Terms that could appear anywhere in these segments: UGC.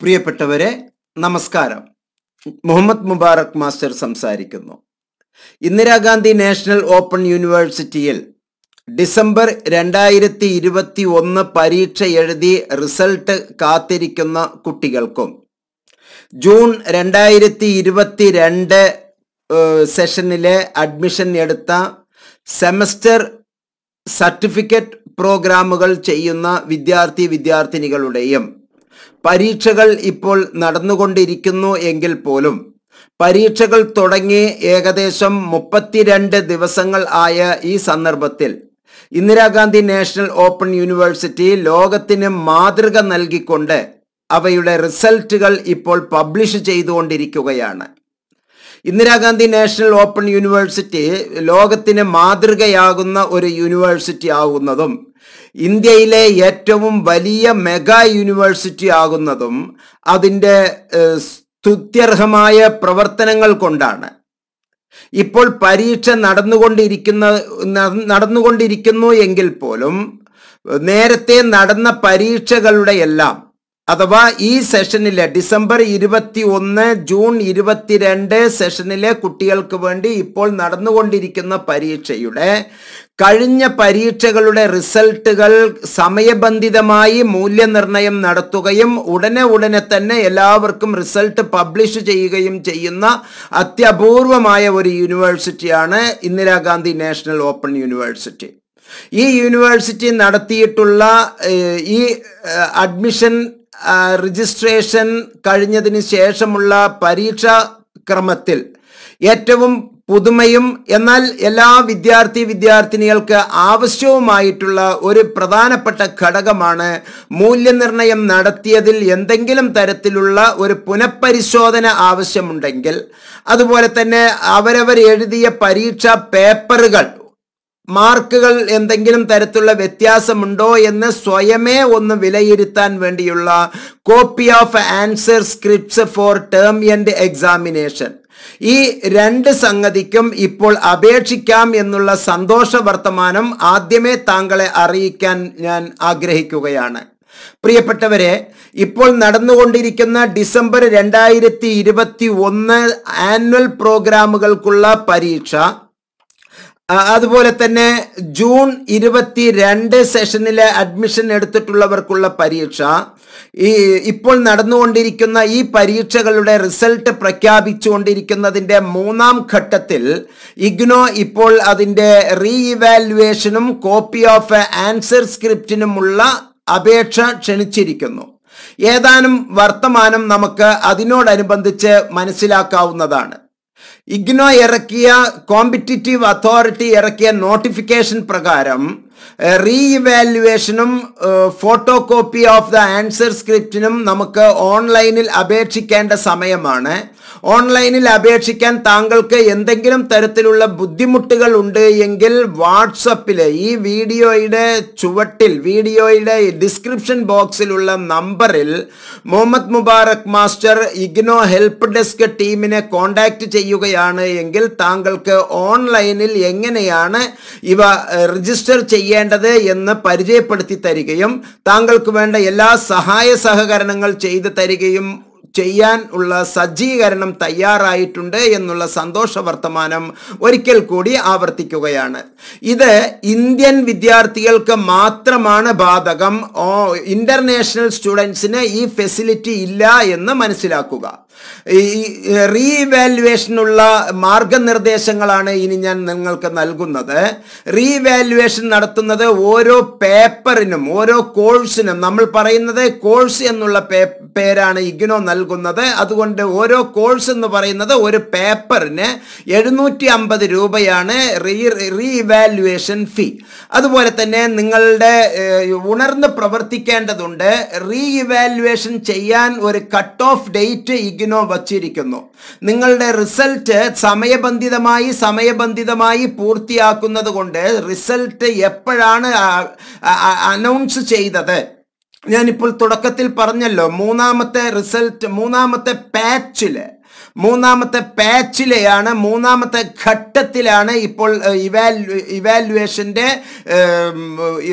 പ്രിയപ്പെട്ടവരെ നമസ്കാരം മുഹമ്മദ് മുബാറക് മാസ്റ്റർ സംസാരിക്കുന്നു ഇന്ദിരാഗാന്ധി നാഷണൽ ഓപ്പൺ യൂണിവേഴ്സിറ്റിയിൽ ഡിസംബർ 2021 പരീക്ഷ എഴുതി റിസൾട്ട് കാത്തിരിക്കുന്ന കുട്ടികൾക്കും ജൂൺ 2022 സെഷനിലെ അഡ്മിഷൻ എടുത്ത സെമസ്റ്റർ സർട്ടിഫിക്കറ്റ് പ്രോഗ്രാമുകൾ ചെയ്യുന്ന വിദ്യാർത്ഥികളുടെയും പരീക്ഷകൾ ഇപ്പോൾ നടന്നുകൊണ്ടിരിക്കുന്നു എങ്കിൽ പോലും പരീക്ഷകൾ തുടങ്ങി ഏകദേശം 32 ദിവസങ്ങൾ ആയ ഈ സന്ദർഭത്തിൽ ഇന്ദിരാഗാന്ധി നാഷണൽ ഓപ്പൺ യൂണിവേഴ്സിറ്റി ലോകത്തിന് മാതൃക നൽകിക്കൊണ്ട് അവയുടെ റിസൾട്ടുകൾ ഇപ്പോൾ പബ്ലിഷ് ചെയ്തുകൊണ്ടിരിക്കുകയാണ് ഇന്ദിരാഗാന്ധി നാഷണൽ ഓപ്പൺ യൂണിവേഴ്സിറ്റി ലോകത്തിന് മാതൃകയാകുന്ന ഒരു യൂണിവേഴ്സിറ്റി ആവുന്നതും ഇന്ത്യയിലെ ഏറ്റവും വലിയ മെഗാ യൂണിവേഴ്സിറ്റി ആകുന്നതും അതിൻ്റെ സ്തുത്യർഹമായ പ്രവർത്തനങ്ങൾ കൊണ്ടാണ് ഇപ്പോൾ പരീക്ഷ നടന്നുകൊണ്ടിരിക്കുന്നു എങ്കിൽ പോലും നേരത്തെ നടന്ന പരീക്ഷകളുടെ എല്ലാം അഥവാ ഈ സെഷനിലെ ഡിസംബർ 21 ജൂൺ 22 സെഷനിലെ കുട്ടികൾക്ക് വേണ്ടി ഇപ്പോൾ നടന്നുകൊണ്ടിരിക്കുന്ന പരീക്ഷയുടെ കഴിഞ്ഞ പരീക്ഷകളുടെ റിസൾട്ടുകൾ സമയബന്ധിതമായി മൂല്യനിർണ്ണയം നടത്തുകയും ഉടനെ തന്നെ എല്ലാവർക്കും റിസൾട്ട് പബ്ലിഷ് ചെയ്യുകയും ചെയ്യുന്ന അത്യപൂർവമായ ഒരു യൂണിവേഴ്സിറ്റിയാണ് ഇന്ദിരാഗാന്ധി നാഷണൽ ഓപ്പൺ യൂണിവേഴ്സിറ്റി ഈ യൂണിവേഴ്സിറ്റി നടത്തിയിട്ടുള്ള ഈ അഡ്മിഷൻ രജിസ്ട്രേഷൻ കഴിഞ്ഞതിന് ശേഷമുള്ള പരീക്ഷാ ക്രമത്തിൽ ഏറ്റവും പുതുമയും എന്നാൽ എല്ലാ വിദ്യാർത്ഥികൾക്ക് ആവശ്യവുമായിട്ടുള്ള ഒരു പ്രധാനപ്പെട്ട ഘടകമാണ് മൂല്യനിർണ്ണയം നടത്തിയതിൽ എന്തെങ്കിലും തരത്തിലുള്ള ഒരു പുനഃപരിശോധന ആവശ്യമുണ്ടെങ്കിൽ അതുപോലെ തന്നെ അവരവർ എഴുതിയ പരീക്ഷാ പേപ്പറുകൾ മാർക്കുകൾ എന്തെങ്കിലും തരത്തിലുള്ള വ്യത്യാസമുണ്ടോ എന്ന് സ്വയമേ ഒന്ന് വിലയിരുത്താൻ വേണ്ടിയുള്ള copy of answer scripts for term and examination ഈ രണ്ട് സംഗതിക്കും ഇപ്പോൾ അപേക്ഷിക്കാം എന്നുള്ള സന്തോഷ വർത്തമാനം ആദ്യമേ താങ്കളെ അറിയിക്കാൻ ഞാൻ ആഗ്രഹിക്കുകയാണ് പ്രിയപ്പെട്ടവരെ ഇപ്പോൾ നടന്നുകൊണ്ടിരിക്കുന്ന ഡിസംബർ 2021 ആനുവൽ പ്രോഗ്രാമുകൾക്കുള്ള പരീക്ഷ അതുപോലെ തന്നെ ജൂൺ 22 സെഷനിലെ അഡ്മിഷൻ എടുത്തിട്ടുള്ളവർക്കുള്ള പരീക്ഷ ഇപ്പോൾ നടന്നുകൊണ്ടിരിക്കുന്ന ഈ പരീക്ഷകളുടെ റിസൾട്ട് പ്രഖ്യാപിച്ചുകൊണ്ടിരിക്കുന്നതിൻ്റെ മൂന്നാം ഘട്ടത്തിൽ ഇഗ്നോ ഇപ്പോൾ അതിൻ്റെ റീഇവാലുവേഷനും കോപ്പി ഓഫ് ആൻസർ സ്ക്രിപ്റ്റിനുമുള്ള അപേക്ഷ ക്ഷണിച്ചിരിക്കുന്നു ഏതാനും വർത്തമാനം നമുക്ക് അതിനോടനുബന്ധിച്ച് മനസ്സിലാക്കാവുന്നതാണ് ഇഗ്നോ ഇറക്കിയ കോമ്പറ്റിറ്റീവ് അതോറിറ്റി ഇറക്കിയ നോട്ടിഫിക്കേഷൻ പ്രകാരം റീഇവാലുവേഷനും photo copy of the answer സ്ക്രിപ്റ്റിനും നമുക്ക് ഓൺലൈനിൽ അപേക്ഷിക്കേണ്ട സമയമാണ് ഓൺലൈനിൽ അപേക്ഷിക്കാൻ താങ്കൾക്ക് എന്തെങ്കിലും തരത്തിലുള്ള ബുദ്ധിമുട്ടുകൾ ഉണ്ട് എങ്കിൽ വാട്സപ്പിലെ ഈ വീഡിയോയുടെ ചുവട്ടിൽ വീഡിയോയുടെ ഡിസ്ക്രിപ്ഷൻ ബോക്സിലുള്ള നമ്പറിൽ Muhammad Mubarak master IGNOU help desk ടീമിനെ കോൺടാക്റ്റ് ചെയ്യുകയാണ് എങ്കിൽ താങ്കൾക്ക് ഓൺലൈനിൽ എങ്ങനെയാണ് ഇവ രജിസ്റ്റർ ചെയ്യേണ്ടത് എന്ന് പരിചയപ്പെടുത്തി തരികയും താങ്കൾക്ക് വേണ്ട എല്ലാ സഹായ സഹകരണങ്ങൾ ചെയ്തു തരികയും ചെയ്യാൻ ഉള്ള സജ്ജീകരണം തയ്യാറായിട്ടുണ്ട് എന്നുള്ള സന്തോഷ വർത്തമാനം ഒരിക്കൽ കൂടി ആവർത്തിക്കുകയാണ് ഇത് ഇന്ത്യൻ വിദ്യാർത്ഥികൾക്ക് മാത്രമാണ് ബാധകം ഇന്റർനാഷണൽ സ്റ്റുഡൻസിന് ഈ ഫെസിലിറ്റി ഇല്ല എന്ന് മനസ്സിലാക്കുക ഈ റീവാലുവേഷനുള്ള മാർഗനിർദ്ദേശങ്ങളാണ് ഇനി ഞാൻ നിങ്ങൾക്ക് നൽകുന്നത് റീവാലുവേഷൻ നടത്തുന്നത് ഓരോ പേപ്പറിനും ഓരോ കോഴ്സിനും നമ്മൾ പറയുന്നത് കോഴ്സ് എന്നുള്ള പേരാണ് ഇഗ്നോ നൽകുന്നത് അതുകൊണ്ട് ഓരോ കോഴ്സ് എന്ന് പറയുന്നത് ഒരു പേപ്പറിന് 750 രൂപയാണ് റീവാലുവേഷൻ ഫീ അതുപോലെ തന്നെ നിങ്ങളുടെ ഉണർന്ന് പ്രവർത്തിക്കേണ്ടതുണ്ട് റീവാലുവേഷൻ ചെയ്യാൻ ഒരു കട്ട് ഓഫ് ഡേറ്റ് ഇഗ്നോ വച്ചിരിക്കുന്നു നിങ്ങളുടെ റിസൾട്ട് സമയബന്ധിതമായി പൂർത്തിയാക്കുന്നത് കൊണ്ട് റിസൾട്ട് എപ്പോഴാണ് അനൗൺസ് ചെയ്തത് ഞാനിപ്പോൾ തുടക്കത്തിൽ പറഞ്ഞല്ലോ മൂന്നാമത്തെ പാച്ചില് Munamata Pachileana, Munamata Katatilana, evaluation day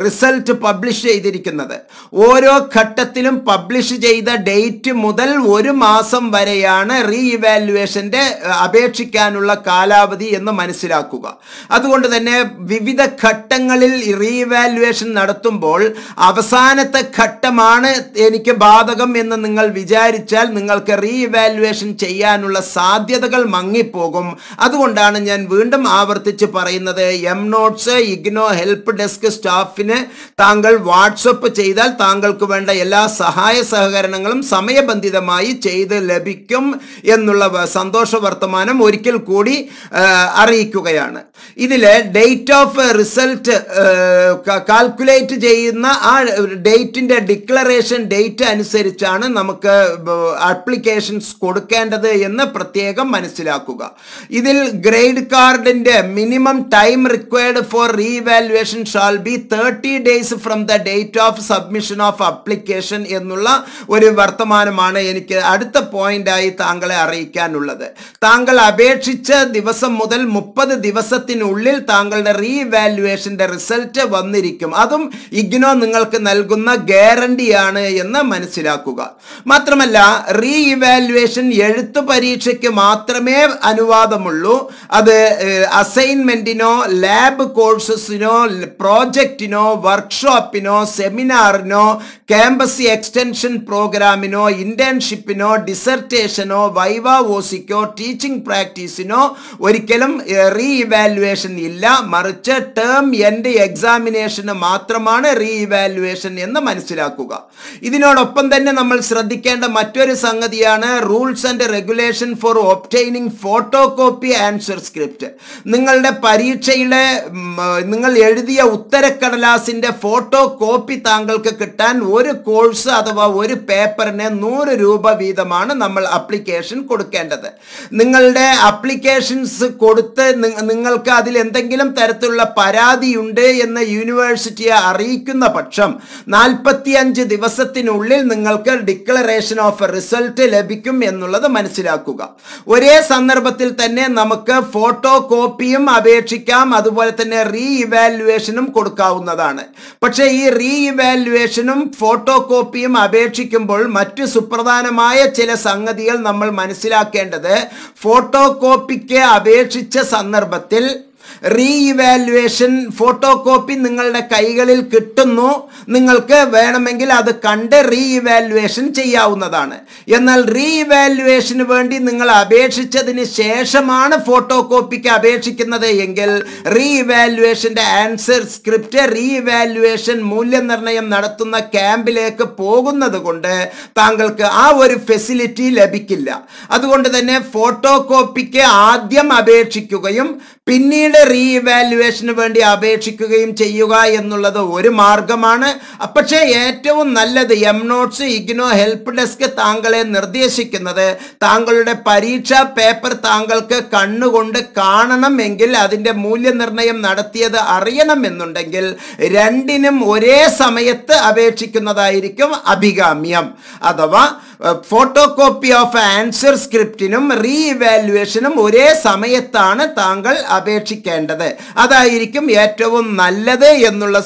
result publish another. Oro Katatilum publish the date model, Urumasam Varayana, re-evaluation day, Abechikanula Kalavadi and the Manisirakuga. Other than Vivida Katangalil re-evaluation Naratumbol, Avasanata Katamana, Enike Badagam in the Ningal Vijay Chal, Ningalka re-evaluation Cheyanula Sadia the Gal Mangi Pogum, Adundan and Wundam Avartich Parina, the mnotes, Igno, Help Desk Staff in a Tangal WhatsApp Chedal, Tangal Kuvanda Yella, Sahaya Sagaranangam, Samaya Bandida Mai, Ched, Lebicum, Yanula, Sandosha Vartamana, Murikel Kodi, Arikugayana. Idile, date of result calculate Jayna, date in the declaration date and Serichana, Namaka applications Kodakanda, Yena Pratega, Manisilakuga. Idil grade card in the minimum time required for re-evaluation shall be 30 days from the date of submission of application. Yenula, Uri Vartamana Mana Yenike, at the point I Tangala Arikanula. Tangala Abechicha, Divasa Model Muppa, the Divasatin Ulil, Tangal the re-evaluation, the result of Vandiricum Adam, Igino Ningalka Nalguna, Garandiana Yena Manisilakuga. Matramala, re-evaluation Yertu Paricheke Matrame, Anuada Mullu, other assignment in lab courses, you know, project, you know, workshop, you know, seminar, you know, campus extension program, you know, internship, you know, dissertation, you know, viva, vosico, teaching practice, you know, curriculum re-evaluation illa, marcha term end examination, matramana re-evaluation in the Manisilakuga. Idinodoppan then Namal Sradikanda Maturi Sangadiana, rules and regulation for obtaining photocopy answer script. Ningalde Parichile, Ningal Edidia Uttarakalas in the photocopy Tangal Kakatan, one course, other one paper, and no ruba vidamana, Namal application Kodakanda. Ningalde applications Kodta, Ningal Kadil and Tangilam Tartula Paradi Unde in the University Arikuna Pacham, Nalpatianji Divasatin Ulil, Ningalka declaration of a result Lebicum Yenula the Manisilakuga. Whereas Sandarbatil Tane Namaka photocopium Abechikam, Aduvatane re-evaluationum Kodkaunadana. Pache re-evaluationum photocopium Abechikimbol, Matu Supradana Maya Chela Sangadiel Namal Manisila Kenda there, photocopike Abechicha Sandarbatil. Re-evaluation photocopy Ningalda Kaigalil Kittuno Ningalka Vanamangila the Kanda re-evaluation Cheyaunadana. Yanal re-evaluation Vendi Ningal Abechadini Sheshamana photocopy Abechikana the Yengel re-evaluation the answer script re-evaluation Mulyanarnayam Naratuna Cambileka Poguna the Gunda Tangalka our facility Labikilla. Adunda the name photocopy Adyam Abechikugayam Pinid re-evaluation Vendi Abechikugayam Cheyuga Yanula the Uri Margamana Apache Eto Nalla the mnotes Igno help desk Tangale Nardeshikanade Tangal de Paricha paper Tangalka Kandu Gunda Kanana Mengil Adinda Mulyanarnayam Nadatia the Ariana Menundangil Randinum Ure Samayata Abechikanada Iricum Abigamiam Adava photocopy of answer scriptinum re-evaluationum Ure Samayatana Tangal Abechikandade Adairicum Yetavum Nallade Yanula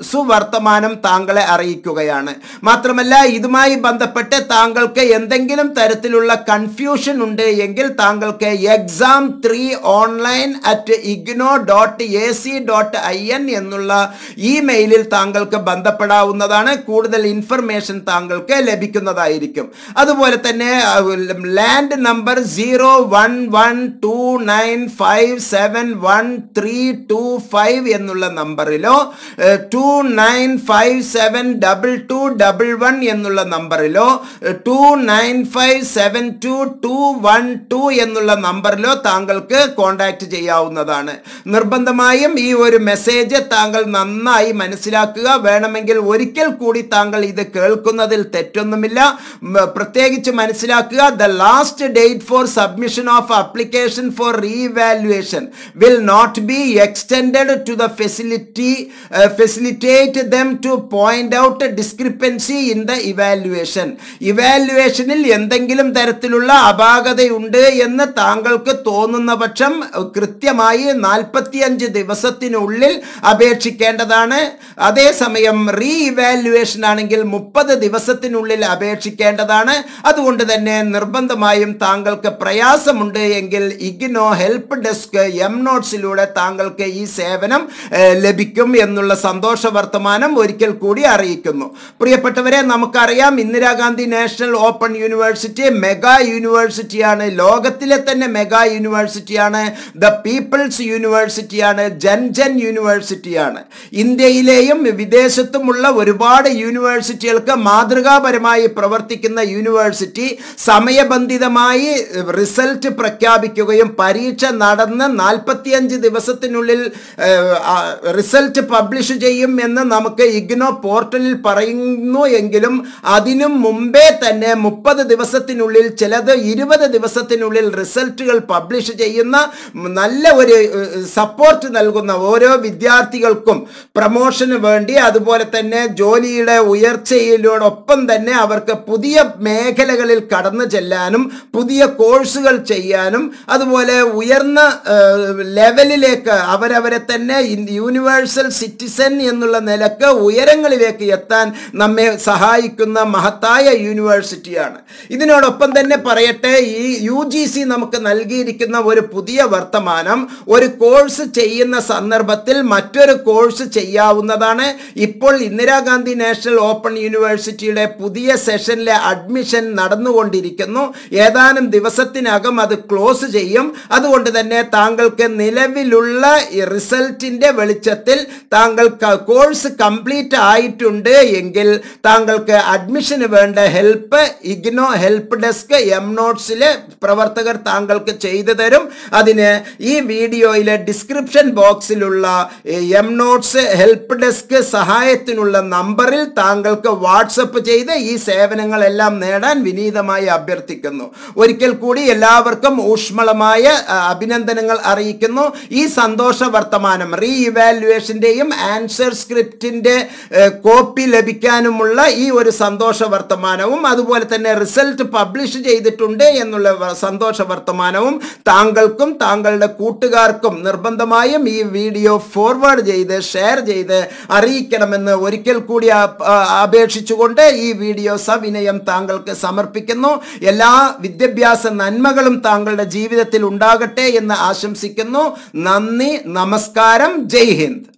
Suvartamanam Tangala Arikugayana Matramala Idumai Bandapate Tangalke Yendangilam Taratilula confusion Unde Yengil Tangalke exam 3 online at igno.ac.in Yanula emailil Tangalke Bandapada Unadana Kudal information Tangalke Lebikunada. Otherwise, land number 01129571325 Yenula number 29572211 Yenula number 29572212 Yenula number Tangalke contact Jayaunadana. Nurbandamayam e or message Tangal Nana Manisilakuga Vanamangel Orikel Kudi Tangal either Kelkunadil Tetunamilla. പ്രത്യേകിച്ച് മനസ്സിലാക്കുക. The last date for submission of application for re-evaluation will not be extended to the facility facilitate them to point out a discrepancy in the evaluation. ഇവാലുവേഷനിൽ എന്തെങ്കിലും തരത്തിലുള്ള അപാകതയുണ്ട് എന്ന് താങ്കൾക്ക് തോന്നുന്ന പക്ഷം കൃത്യമായി 45 ദിവസത്തിനുള്ളിൽ അപേക്ഷിക്കേണ്ടതാണ്. അതേസമയം റീ ഇവാലുവേഷൻ ആണെങ്കിൽ 30 ദിവസത്തിനുള്ളിൽ അപേക്ഷിക്കേണ്ടതാണ്. അതുകൊണ്ട് തന്നെ നിർബന്ധമായും താങ്കൾക്ക് പ്രയാസമുണ്ട് എങ്കിൽ ഇഗ്നോ ഹെൽപ്പ് ഡെസ്ക് mnotes-ലൂടെ താങ്കൾക്ക് ഈ സേവനം ലഭിക്കും എന്നുള്ള സന്തോഷ വർത്തമാനം ഒരിക്കൽ കൂടി അറിയിക്കുന്നു. പ്രിയപ്പെട്ടവരെ, നമുക്കറിയാം Indira Gandhi national open university mega യൂണിവേഴ്സിറ്റിയാണ്, ലോകത്തിലെ തന്നെ മെഗാ യൂണിവേഴ്സിറ്റിയാണ്, ദ പീപ്പിൾസ് യൂണിവേഴ്സിറ്റിയാണ്, ജൻജൻ യൂണിവേഴ്സിറ്റിയാണ്. ഇന്ത്യയിലെയും വിദേശത്തുമുള്ള ഒരുപാട് യൂണിവേഴ്സിറ്റികൾക്ക് മാതൃകാപരമായി പ്രവർത്തിക്കുന്ന യൂണിവേഴ്സിറ്റി സമയബന്ധിതമായി റിസൾട്ട് പ്രഖ്യാപിക്കുകയും പരീക്ഷ നടന്ന് 45 ദിവസത്തിനുള്ളിൽ റിസൾട്ട് പബ്ലിഷ് ചെയ്യും എന്ന് നമുക്ക് ഇഗ്നോ പോർട്ടലിൽ പറയുന്നു. എങ്കിലും അതിനും മുമ്പേ തന്നെ 30 ദിവസത്തിനുള്ളിൽ, ചിലത് 20 ദിവസത്തിനുള്ളിൽ റിസൾട്ടുകൾ പബ്ലിഷ് ചെയ്യുന്ന നല്ല ഒരു സപ്പോർട്ട് നൽകുന്ന ഓരോ വിദ്യാർത്ഥികൾക്കും പ്രമോഷന് വേണ്ടി, അതുപോലെ തന്നെ ജോലിയുടെ ഉയർച്ചയിലോടൊപ്പം തന്നെ അവർക്ക് പുതിയ മേഖലകളിൽ കടന്നു ചെല്ലാനും പുതിയ കോഴ്സുകൾ ചെയ്യാനും അതുപോലെ ഉയർന്ന ലെവലിലേക്ക് അവരവരെ തന്നെ യൂണിവേഴ്സൽ സിറ്റിസൺ എന്നുള്ള നിലക്ക് ഉയരങ്ങളിലേക്ക് എത്താൻ നമ്മെ സഹായിക്കുന്ന മഹത്തായ യൂണിവേഴ്സിറ്റിയാണ്. ഇതിനോടൊപ്പം തന്നെ പറയട്ടെ, ഈ UGC നമുക്ക് നൽകിയിരിക്കുന്ന ഒരു പുതിയ വർത്തമാനം, ഒരു കോഴ്സ് ചെയ്യുന്ന സന്ദർഭത്തിൽ മറ്റൊരു കോഴ്സ് ചെയ്യാവുന്നതാണ്. ഇപ്പോൾ ഇന്ദിരാഗാന്ധി നാഷണൽ ഓപ്പൺ യൂണിവേഴ്സിറ്റിയുടെ പുതിയ സെഷനിലെ അഡ്മിഷൻ നടന്നുകൊണ്ടിരിക്കുന്നു. ഏതാനും ദിവസത്തിനകം അത് ക്ലോസ് ചെയ്യും. അതുകൊണ്ട് തന്നെ താങ്കൾക്ക് നിലവിലുള്ള റിസൾട്ടിൻ്റെ വെളിച്ചത്തിൽ താങ്കൾ കോഴ്സ് കംപ്ലീറ്റ് ആയിട്ടുണ്ട് എങ്കിൽ താങ്കൾക്ക് അഡ്മിഷന് വേണ്ട ഹെൽപ്പ് ഇഗ്നോ ഹെൽപ്പ് ഡെസ്ക് mnotes-ലെ പ്രവർത്തകർ താങ്കൾക്ക് ചെയ്തു തരും. അതിന് ഈ വീഡിയോയിലെ ഡിസ്ക്രിപ്ഷൻ ബോക്സിലുള്ള mnotes ഹെൽപ്പ് ഡെസ്ക് സഹായത്തിനുള്ള നമ്പറിൽ താങ്കൾക്ക് വാട്സപ്പ് ചെയ്ത് ഈ സേവനങ്ങളെല്ലാം നേടാൻ വിനീതമായി അഭ്യർത്ഥിക്കുന്നു. ഒരിക്കൽ കൂടി എല്ലാവർക്കും ഊഷ്മളമായ അഭിനന്ദനങ്ങൾ അറിയിക്കുന്നു. ഈ സന്തോഷ വർത്തമാനം റീ ഇവാലുവേഷൻ്റെയും ആൻസർ സ്ക്രിപ്റ്റിൻ്റെ കോപ്പി ലഭിക്കാനുമുള്ള ഈ ഒരു സന്തോഷ വർത്തമാനവും അതുപോലെ തന്നെ റിസൾട്ട് പബ്ലിഷ് ചെയ്തിട്ടുണ്ട് എന്നുള്ള സന്തോഷ വർത്തമാനവും താങ്കൾക്കും താങ്കളുടെ കൂട്ടുകാർക്കും നിർബന്ധമായും ഈ വീഡിയോ ഫോർവേഡ് ചെയ്ത് ഷെയർ ചെയ്ത് അറിയിക്കണമെന്ന് ഒരിക്കൽ കൂടി അപേക്ഷിച്ചുകൊണ്ട് ഈ വീഡിയോ സവിനയം താങ്കൾക്ക് സമർപ്പിക്കുന്നു. എല്ലാ വിദ്യാഭ്യാസ നന്മകളും താങ്കളുടെ ജീവിതത്തിൽ ഉണ്ടാകട്ടെ എന്ന് ആശംസിക്കുന്നു. നന്ദി, നമസ്കാരം, ജയ് ഹിന്ദ്.